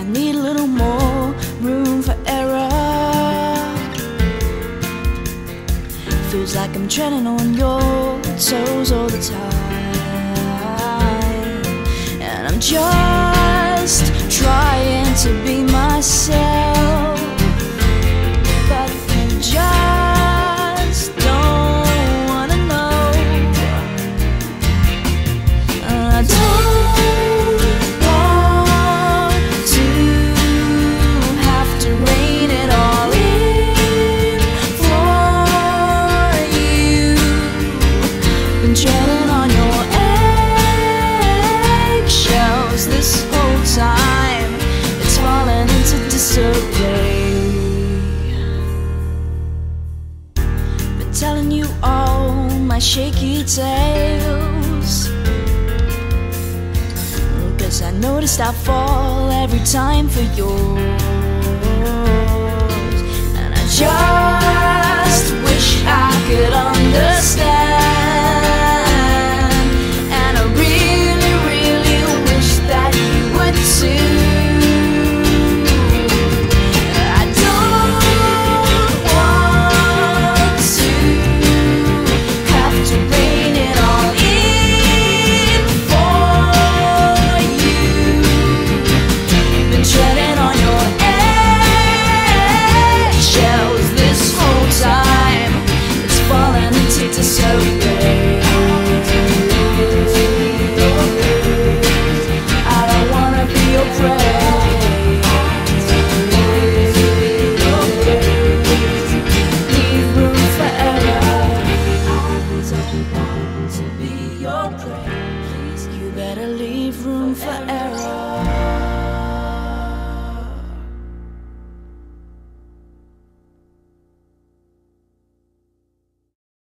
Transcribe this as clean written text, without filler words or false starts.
I need a little more room for error. Feels like I'm treading on your toes all the time, and I'm just trying to be myself, but I'm just don't wanna know. I don't been telling you all my shaky tales, cause I noticed I fall every time for yours, and I just wish I could understand. Please, you better leave room for error.